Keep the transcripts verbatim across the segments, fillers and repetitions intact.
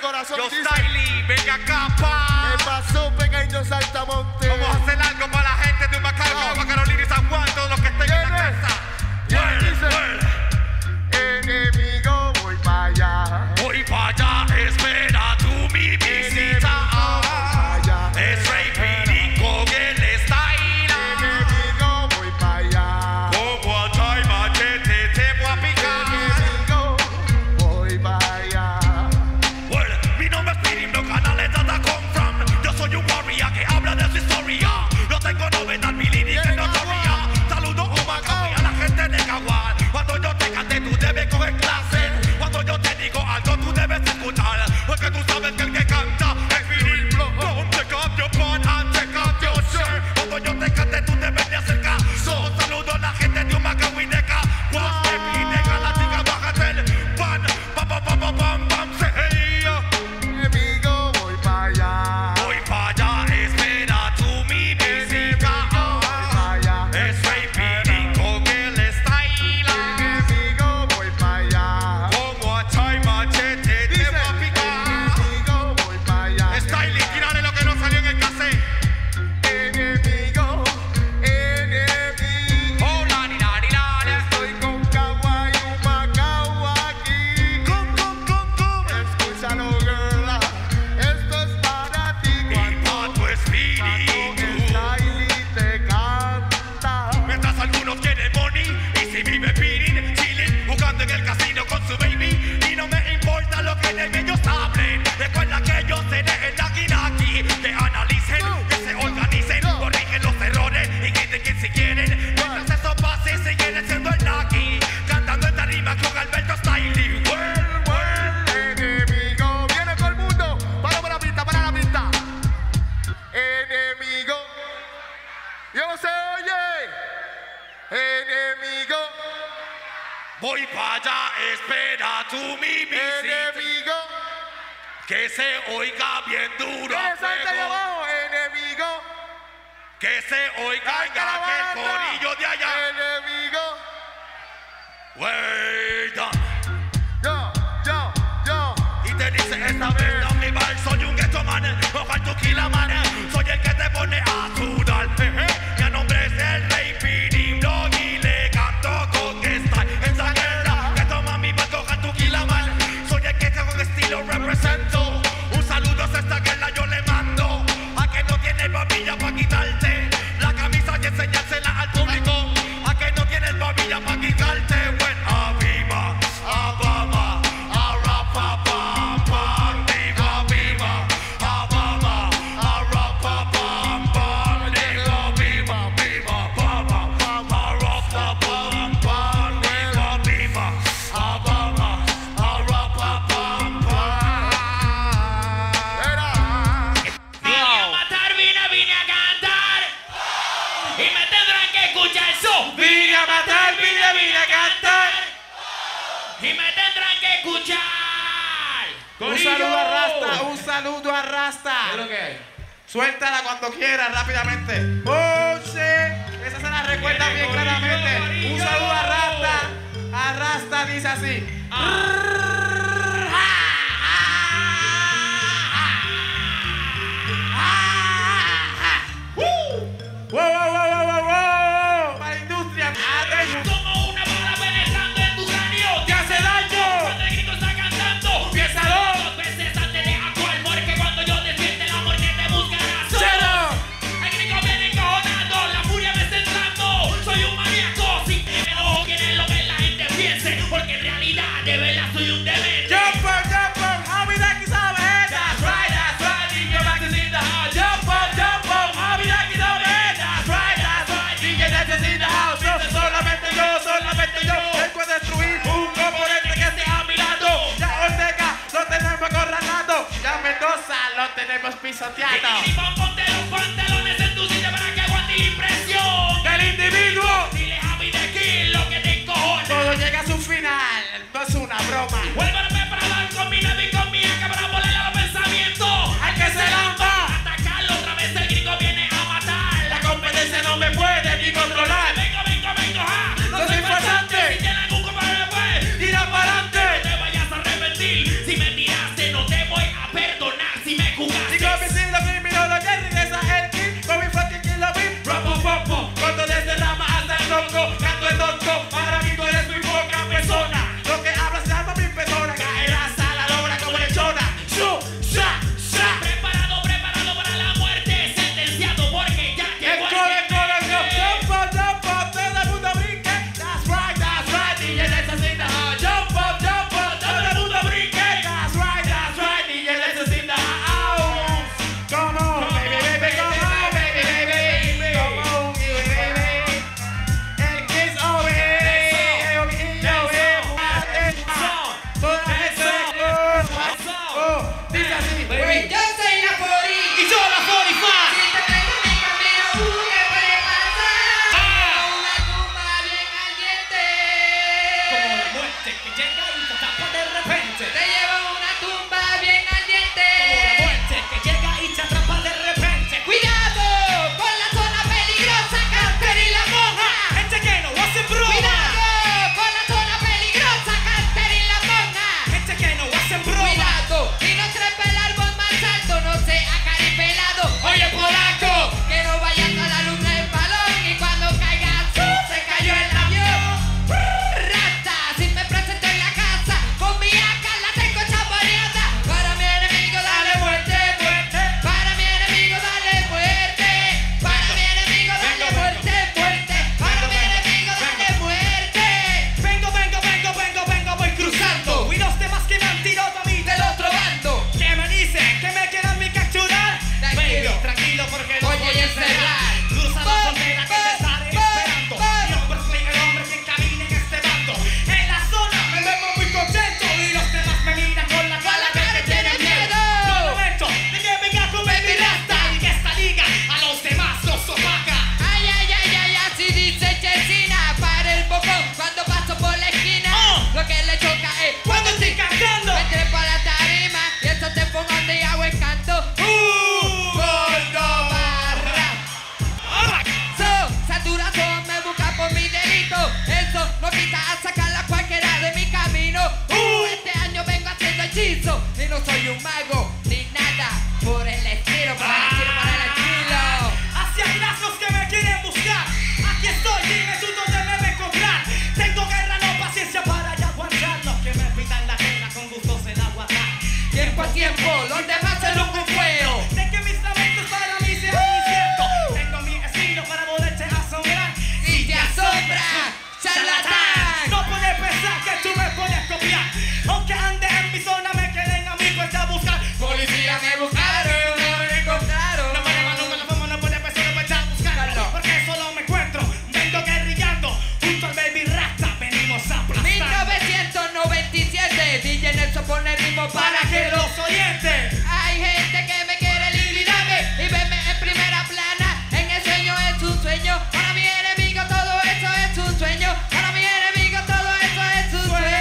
corazón. Yo, Stylie, venga acá, pa. ¿Qué pasó, pequeño Santamonte? Vamos a hacer algo para la gente de Macarón, Macarolí y San Juan, todos los que estén en la casa. ¿Quién dice? Enemigo, voy para allá. Voy para allá, espera tú mi visita. Voy para allá, espera tú mi visita. Enemigo, que se oiga bien duro. ¿Quién es alta y abajo, enemigo? Que se oiga el corillo de allá. Enemigo, guarda. Yo, yo, yo. Y te dice esta vez, no mi bar, soy un ghetto man, ojalá tu kila man, soy el que te pone a sudar. Mi nombre es el Rey Pirim, no. Lo represento, un saludo a esta guerra yo le mando, a que no tiene babilla pa' quitarte la camisa y enseñársela al público, a que no tiene babilla pa' quitarte, bueno. Un saludo a Rasta, un saludo a Rasta. ¿Qué es lo que es? Suéltala cuando quieras, rápidamente. Once. Esa se la recuerda bien claramente. Un saludo a Rasta. A Rasta dice así. Tenemos pisoteado. Gibby, ponte los pantalones en tu silla para que aguante la impresión del individuo. Dile a mí de aquí lo que te encojona. Todo llega a su final, no es una broma. Vuélveme para dar con mi nave y con mi que para volarle a los pensamientos. Al que se lamba, atacarlo otra vez, el gringo viene a matar. La competencia no me puede ni controlar. Vengo, vengo, vengo, ja. No, no soy importante. Si tienes un compañero, pues tira para adelante. No te vayas a arrepentir. Si me tiraste, no te voy a no soy un mago ni nada por el estilo, por el estilo, por el estilo. Hacia atrás los que me quieren buscar, aquí estoy, dime tú dónde me me encontrar. Tengo guerra, no paciencia para ya guardar. Los que me pidan la guerra con gusto se la guardan. Tiempo a tiempo, los demás se lo confío. Sé que mis lamentos para mí se van incierto. Tengo mi estilo para poderte asombrar. Si te asombra, charlatán, no puedes pensar que tú me puedes copiar. Aunque ande en mi zona me queden a mí cuesta buscar. Policía me buscaron, no me encontraron. No puede mano con la fama, no puede persona para echar a buscarlo. Porque solo me encuentro, vengo guerrillando. Junto al baby Rasta venimos a aplastar. mil novecientos noventa y siete, D J Nelson pone ritmo para, para que los oyentes. Hay gente que me quiere liquidarme y verme en primera plana. En el sueño es su sueño. Para mi enemigo todo eso es su sueño. Para mi enemigo todo eso es su sueño.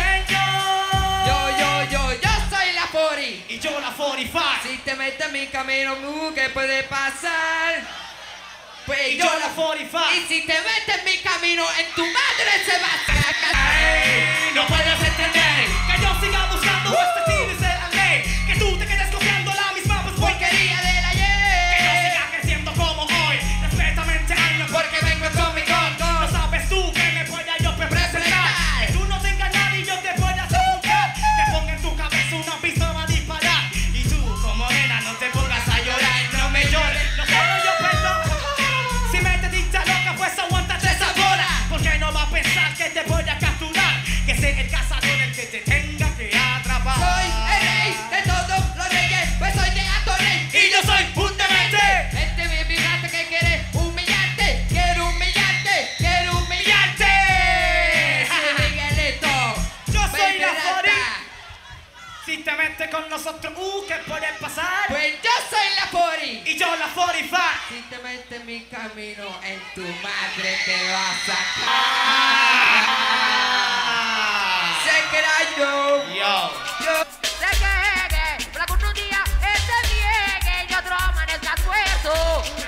Yo, yo, yo, yo soy la cuarenta y yo la cuarenta y cinco. Si te metes en mi camino, ¿qué puede pasar? Pues y yo, yo la cuarenta y cinco. Y si te metes en mi camino, en tu madre se va a cagar. No puedes entender que yo siga buscando uh. este tío. Con nosotros, uh, ¿qué puede pasar? Pues yo soy la cuarenta y yo la cuarenta y cinco. Si te metes en mi camino, en tu madre te vas a caer. Se crea yo. Yo. Yo. Se queje, para que un día este niegue y otro amanezca suelto.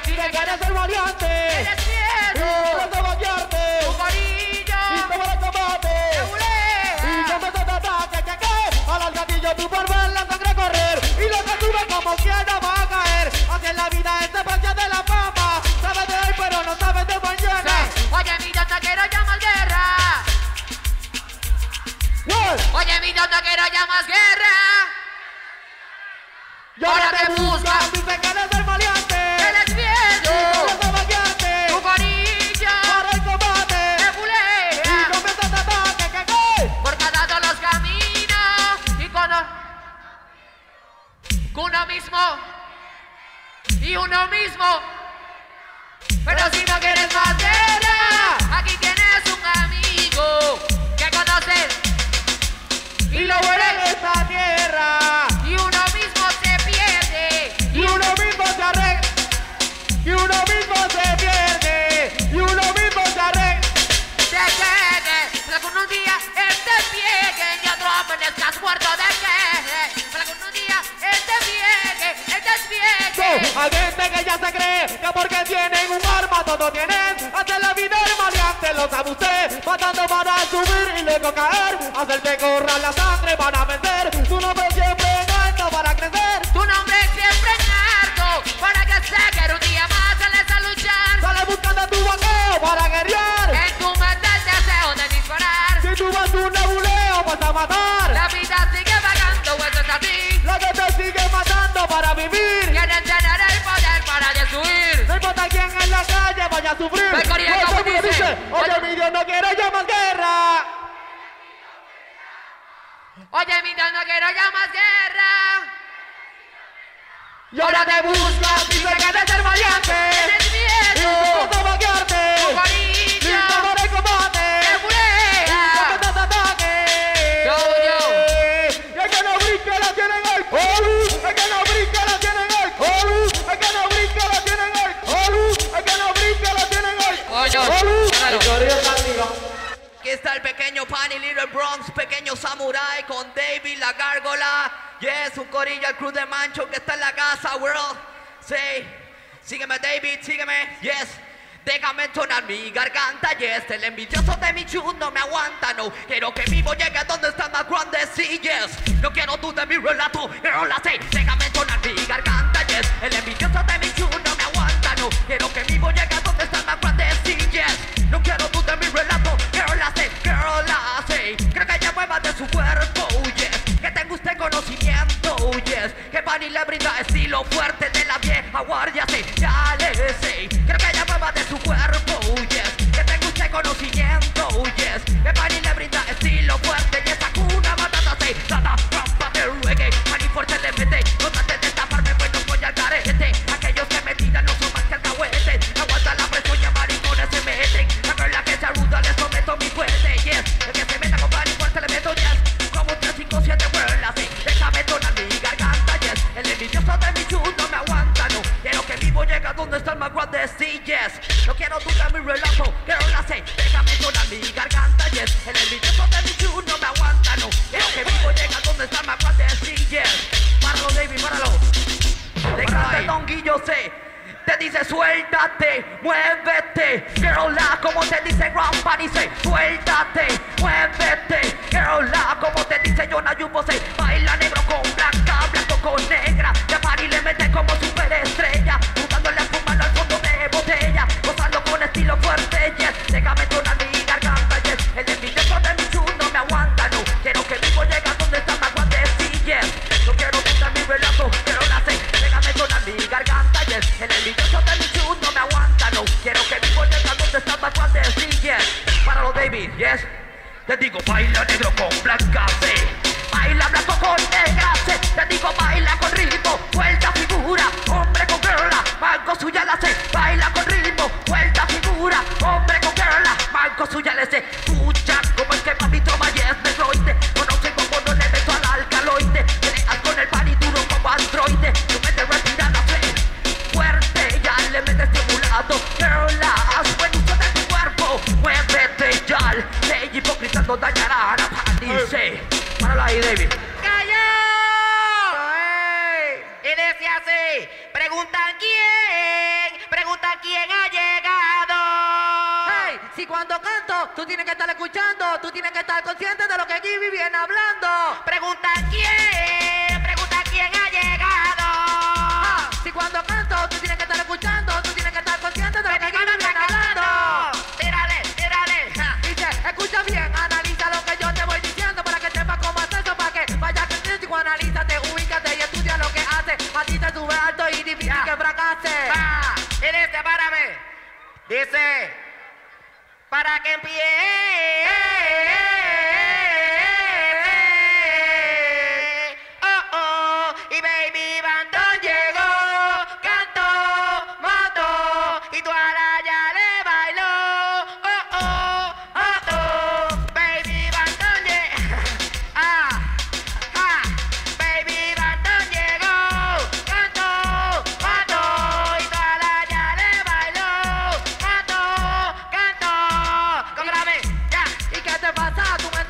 Si te quieres ser valiente, eres fiero. No te bañarte, tu corillo. Y te van a combate, te bulea. Y yo me te ataque, que cae al alcaldillo tu barba. Oye, mi Dios, no quiero ya más guerra. Yo ahora no te busco. Si te quieres ser valiente, eres fiero. Si te valiente, tu corillo. Para el combate, te bulea. Y con esta ataque que cae por cada dos los caminos. Y con uno mismo. Y uno mismo. Pero si no quieres más guerra, aquí tienes un amigo que conoces. Y lo bueno de esta tierra. Y uno mismo se pierde. Y uno mismo se arregla. Y uno mismo se pierde. Y uno mismo se arregla. Se quede, para que un día este viegue y otro amanezcas muerto de queje. Para que un día este viegue, este viegue. So, hay gente que ya se cree que porque tienen un arma todo tienen. Hasta la vida el maleante lo sabe usted. Matando para subir y luego caer. Hacerte correr la sangre para vencer. Tu nombre siempre en alto para crecer. Tu nombre siempre en alto para que se quede un día más. Sales a luchar. Sales buscando tu vaqueo para guerrear. En tu mente el deseo de disparar. Si tú vas un nebuleo vas a matar. La vida sigue pagando, eso es así. La que te sigue matando para vivir. Quieren tener el poder para destruir. No importa quién en la calle vaya a sufrir. Oye, mi Dios, oye, mi Dios, no quiero ya más guerra. Oye, mi Dios, no quiero ya más guerra. Y ahora te buscas y te quieres ser valiente. Tienes miedo. Y te vas a vaquearte. Tu corillo. Y te vas a combate. Te bulea. Y te vas a ataque. Yo, yo. Y el que no brinca la tiene en el colu. El que no brinca la tiene en el colu. El que no brinca la tiene en el colu. El que no brinca la tiene en el colu. Oye, el corillo está arriba. Aquí está el pequeño Pani, Little Bronx, pequeño Samurai con David, la gárgola. Yes, un corillo al Cruz de Mancho que está en la casa, world. Sí, sígueme David, sígueme. Yes, Déjame entonar mi garganta y este, el envidioso de mi chun no me aguanta, no. Quiero que vivo llegue a donde están las grandes sillas. No quiero tú de mi relato, pero la sé. Déjame entonar mi garganta y este, el envidioso de mi chun no me aguanta, no. Quiero que vivo llegue a donde están las grandes sillas. No quiero tú de mi relato, pero la sé, pero la sé. Creo que ella mueva de su cuerpo, yes. Que tenga usted conocimiento, yes. Que van y le brinda estilo fuerte de la vieja guardia, sí. Ya le sé. Creo que ella mueva de su cuerpo, yes. Que tenga usted conocimiento, yes. Que van y le brinda estilo fuerte. Y esa cuna batata, sí. Dada, rampa de reggae. Van y fuerte le mete. No trate de taparme, pues no voy al carete. Aquellos que me tiran no son más que alcahuetes. Aguanta la presión y a maricones se meten. A ver la que se arruda le someto mi fuerte, yes. El que se meta con van y fuerte le meto, yes. Como tres, cinco, siete, vuelas, sí. Déjame tonar mi garganta, yes. El envidioso de mi chun no me aguanta, no. Quiero que vivo llega donde están más grandes sillas. No quiero dudar mi relajo, quiero la sé. Déjame tonar mi garganta, yes. El envidioso de mi chun no me aguanta, no. Quiero que vivo llega donde están más grandes sillas. Páralo, David, páralo. Déjate, donguillo, sé. Te dice suéltate, muévete, girl la, como te dice Grandpa, dice suéltate, muévete, girl la, como te dice Jonah Yupo, se baila negro con blanca, blanco con negra, de party le mete como superestrella, juntándole a fumarlo al fondo de botella, gozando con estilo fuerte, yes, déjame tonar mi garganta, yes, el envidioso de mi chun no me aguanta, no, quiero que vivo llega donde está más grande, sí, yes, no quiero contar mi relato, quiero la sé, déjame tonar mi garganta, yes, el envidioso de mi chun no me aguanta, no. Quiero que vivo llega donde está más grande, sí, yes. Páralo, David, yes. Te digo baila negro con blanca, sí. Baila blanco con negra, sí. Te digo baila con ritmo, vuelta figura, hombre con girla, manco suya la sé. Baila con ritmo, vuelta figura, hombre con girla, manco suya la sé. Escucha como el que papi toma y es desloide. Conoce como no le meto al alcaloide. Peleas con el pan y duro como androide. Tú me te retiras la fe. Fuerte, ya le metes tribulado, girlas, buen uso de tu cuerpo, muévete ya, ley hipócrita no dañará a la pandice. Páralo ahí, David. ¡Calla! Y decía así, preguntan quién, preguntan quién ha llegado. Hey, si cuando canto, tú tienes que estar escuchando, tú tienes que estar consciente de lo que Gibby viene hablando. Preguntan quién, preguntan quién ha llegado. Ah, si cuando canto, tú tienes que estar escuchando, tú tienes que estar consciente de lo que Gibby viene hablando. Tírale, tírale. Ja. Dice, escucha bien, analiza lo que yo te voy diciendo para que sepas cómo hacer eso, para que vayas creciendo, analízate, ubícate y estudia lo que haces. A ti te sube alto y difícil ya. Que fracases. Va, en este, párame. Dice, para que empiece. Oh, oh, y baby Bandón llegó, cantó, mató, y tu ara ya le bailó. Oh, oh, oh, oh, baby Bandón llegó. Ah, ah, baby Bandón llegó, cantó, mató, y tu ara ya le bailó. Cantó, cantó, cómprame, ya. ¿Y qué te pasa? ¿Tú me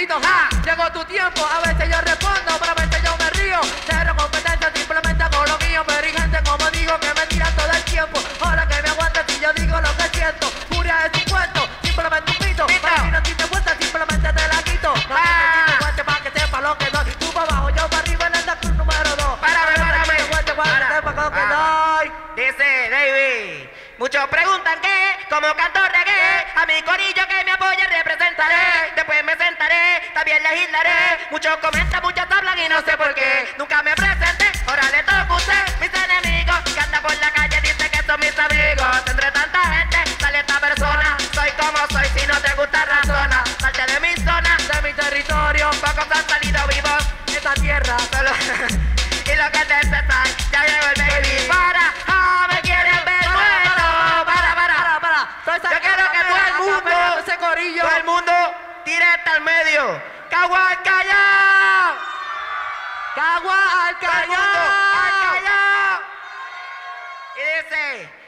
invito, ja, llegó tu tiempo, a veces yo respondo, pero a veces yo me río. Cero competencia, simplemente hago lo mío, pero hay gente como digo que me tira todo el tiempo. Ahora que me aguantes si yo digo lo que siento, furia es un cuento, simplemente un pito. Para mí no te gusta, simplemente te la quito. No te guantes para que sepa lo que doy. Tú para abajo, yo para arriba en el club número dos. Párame, párame. Dice David, muchos preguntan que, como canto reggae, a mi corillo que me apoya representaré. Después me sentaré, también legislaré. Muchos comentan, muchos hablan y no sé por qué. Nunca me presenté, ahora le toco a usted. Mis enemigos, que andan por la calle, dicen que son mis amigos. Entre tanta gente, sale esta persona. Soy como soy, si no te gusta, razona. Salte de mi zona, de mi territorio. Pocos han salido vivos de esta tierra. Solo y lo que te sepan, ya llegó el baby. Para, ah, me quieren ver muerto. Para, para, para, para. Yo quiero que todo el mundo, ese corillo, todo el mundo tire hasta el medio. Cagua al callao. Cagua al callao. Al callao. Y dice.